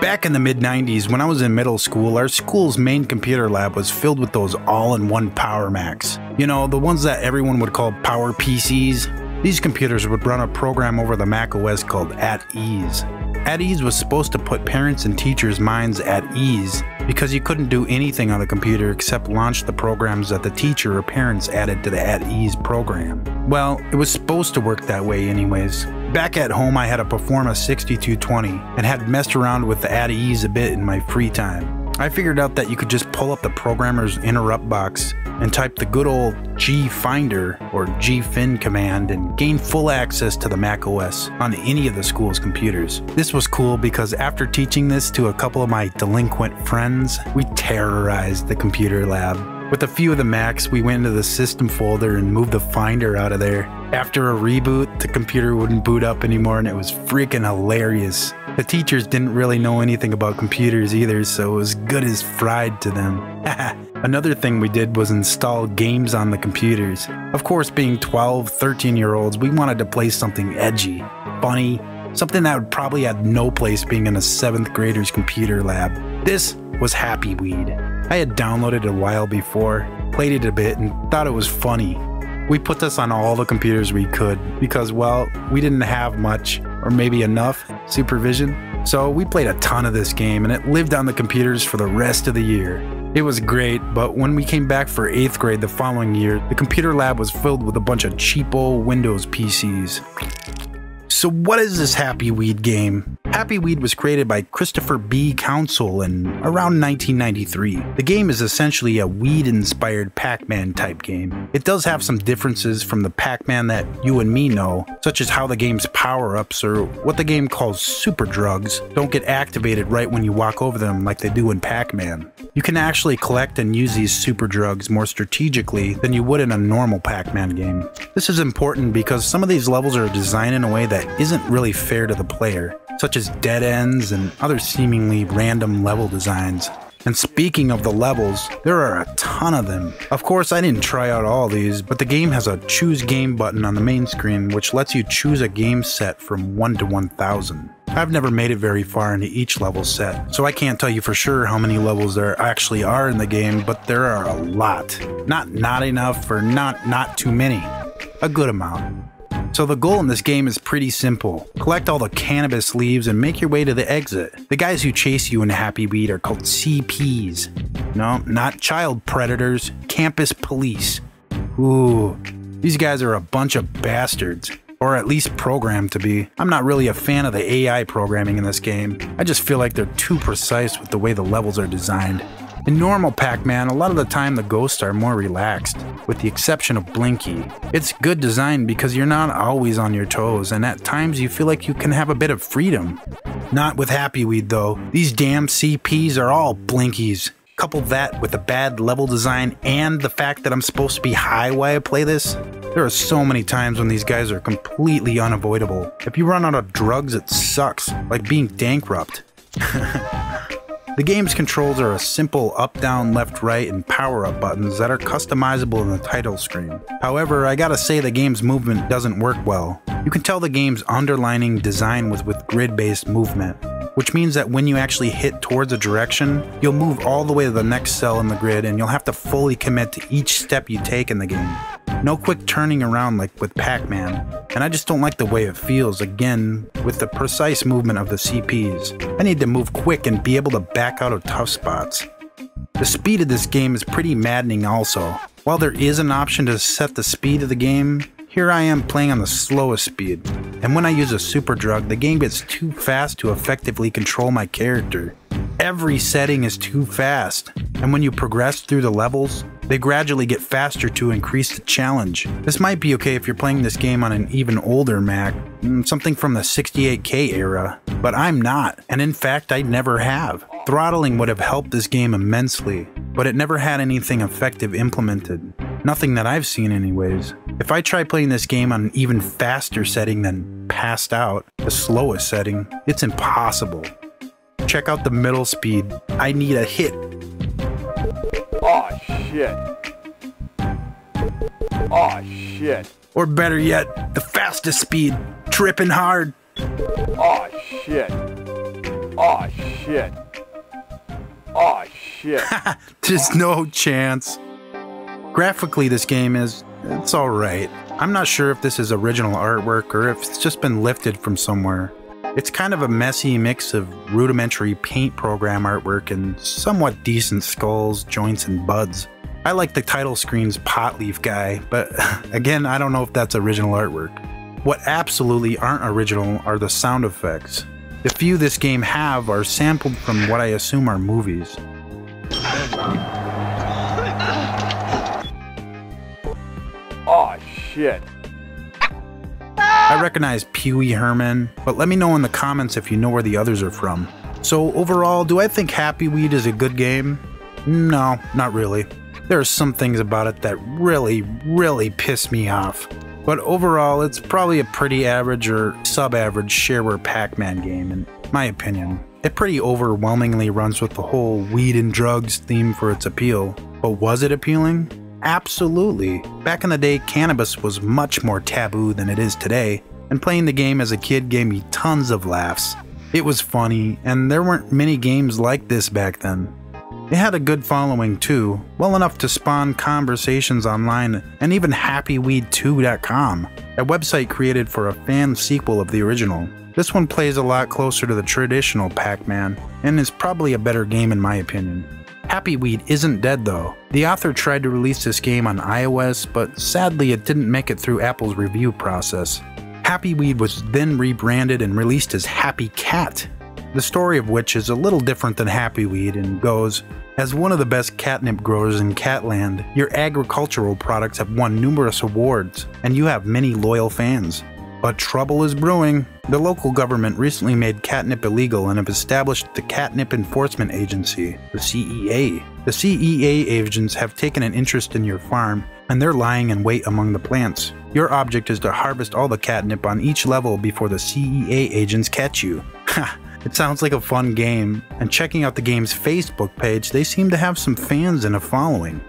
Back in the mid-90s, when I was in middle school, our school's main computer lab was filled with those all-in-one Power Macs. You know, the ones that everyone would call Power PCs. These computers would run a program over the Mac OS called At Ease. At Ease was supposed to put parents and teachers' minds at ease because you couldn't do anything on the computer except launch the programs that the teacher or parents added to the At Ease program. Well, it was supposed to work that way anyways. Back at home, I had a Performa 6220 and had messed around with the At Ease a bit in my free time. I figured out that you could just pull up the programmer's interrupt box and type the good old gfinder or gfin command and gain full access to the Mac OS on any of the school's computers. This was cool because after teaching this to a couple of my delinquent friends, we terrorized the computer lab. With a few of the Macs, we went into the system folder and moved the finder out of there. After a reboot, the computer wouldn't boot up anymore and it was freaking hilarious. The teachers didn't really know anything about computers either, so it was good as fried to them. Another thing we did was install games on the computers. Of course, being 12, 13-year-olds, we wanted to play something edgy, funny, something that would probably have no place being in a 7th grader's computer lab. This was Happy Weed. I had downloaded it a while before, played it a bit, and thought it was funny. We put this on all the computers we could because, well, we didn't have much, or maybe enough, supervision. So we played a ton of this game and it lived on the computers for the rest of the year. It was great, but when we came back for 8th grade the following year, the computer lab was filled with a bunch of cheapo Windows PCs. So what is this Happy Weed game? Happy Weed was created by Christopher B. Council in around 1993. The game is essentially a weed-inspired Pac-Man type game. It does have some differences from the Pac-Man that you and me know, such as how the game's power-ups, or what the game calls super drugs, don't get activated right when you walk over them like they do in Pac-Man. You can actually collect and use these super drugs more strategically than you would in a normal Pac-Man game. This is important because some of these levels are designed in a way that isn't really fair to the player, such as dead ends and other seemingly random level designs. And speaking of the levels, there are a ton of them. Of course, I didn't try out all these, but the game has a Choose Game button on the main screen which lets you choose a game set from 1 to 1000. I've never made it very far into each level set, so I can't tell you for sure how many levels there actually are in the game, but there are a lot. Not enough, or not too many. A good amount. So the goal in this game is pretty simple. Collect all the cannabis leaves and make your way to the exit. The guys who chase you in Happy Weed are called CPs. No, not child predators, campus police. Ooh, these guys are a bunch of bastards. Or at least programmed to be. I'm not really a fan of the AI programming in this game. I just feel like they're too precise with the way the levels are designed. In normal Pac-Man, a lot of the time the ghosts are more relaxed, with the exception of Blinky. It's good design because you're not always on your toes, and at times you feel like you can have a bit of freedom. Not with Happy Weed though. These damn CPs are all Blinkies. Couple that with the bad level design and the fact that I'm supposed to be high while I play this. There are so many times when these guys are completely unavoidable. If you run out of drugs, it sucks, like being bankrupt. The game's controls are a simple up, down, left, right, and power-up buttons that are customizable in the title screen. However, I gotta say the game's movement doesn't work well. You can tell the game's underlining design was with grid-based movement, which means that when you actually hit towards a direction, you'll move all the way to the next cell in the grid and you'll have to fully commit to each step you take in the game. No quick turning around like with Pac-Man, and I just don't like the way it feels, again, with the precise movement of the CPs. I need to move quick and be able to back out of tough spots. The speed of this game is pretty maddening also. While there is an option to set the speed of the game, here I am playing on the slowest speed, and when I use a super drug, the game gets too fast to effectively control my character. Every setting is too fast, and when you progress through the levels, they gradually get faster to increase the challenge. This might be okay if you're playing this game on an even older Mac, something from the 68K era, but I'm not, and in fact I never have. Throttling would have helped this game immensely, but it never had anything effective implemented. Nothing that I've seen anyways. If I try playing this game on an even faster setting than passed out, the slowest setting, it's impossible. Check out the middle speed. I need a hit. Aw, shit. Aw, shit. Or better yet, the fastest speed. Tripping hard. Aw, shit. Aw, shit. Aw, shit. There's no chance. Graphically, this game is... it's alright. I'm not sure if this is original artwork or if it's just been lifted from somewhere. It's kind of a messy mix of rudimentary paint program artwork and somewhat decent skulls, joints, and buds. I like the title screen's pot leaf guy, but again, I don't know if that's original artwork. What absolutely aren't original are the sound effects. The few this game have are sampled from what I assume are movies. Oh, shit. I recognize Pee-wee Herman, but let me know in the comments if you know where the others are from. So overall, do I think Happy Weed is a good game? No, not really. There are some things about it that really piss me off. But overall, it's probably a pretty average or sub-average shareware Pac-Man game, in my opinion. It pretty overwhelmingly runs with the whole weed and drugs theme for its appeal. But was it appealing? Absolutely. Back in the day, cannabis was much more taboo than it is today, and playing the game as a kid gave me tons of laughs. It was funny, and there weren't many games like this back then. It had a good following too, well enough to spawn conversations online and even HappyWeed2.com, a website created for a fan sequel of the original. This one plays a lot closer to the traditional Pac-Man, and is probably a better game in my opinion. Happy Weed isn't dead though. The author tried to release this game on iOS, but sadly it didn't make it through Apple's review process. Happy Weed was then rebranded and released as Happy Cat, the story of which is a little different than Happy Weed and goes, as one of the best catnip growers in Catland, your agricultural products have won numerous awards, and you have many loyal fans. But trouble is brewing. The local government recently made catnip illegal and have established the Catnip Enforcement Agency, the CEA. The CEA agents have taken an interest in your farm, and they're lying in wait among the plants. Your object is to harvest all the catnip on each level before the CEA agents catch you. Ha! It sounds like a fun game, and checking out the game's Facebook page, they seem to have some fans and a following.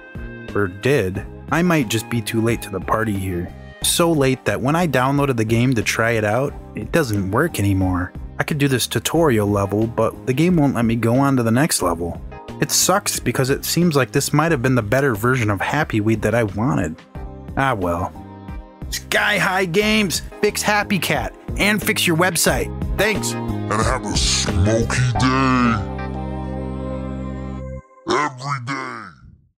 Or did. I might just be too late to the party here. So late that when I downloaded the game to try it out, it doesn't work anymore. I could do this tutorial level, but the game won't let me go on to the next level. It sucks because it seems like this might have been the better version of Happy Weed that I wanted. Ah well. Sky High Games, fix Happy Cat, and fix your website. Thanks! And have a smoky day! Every day!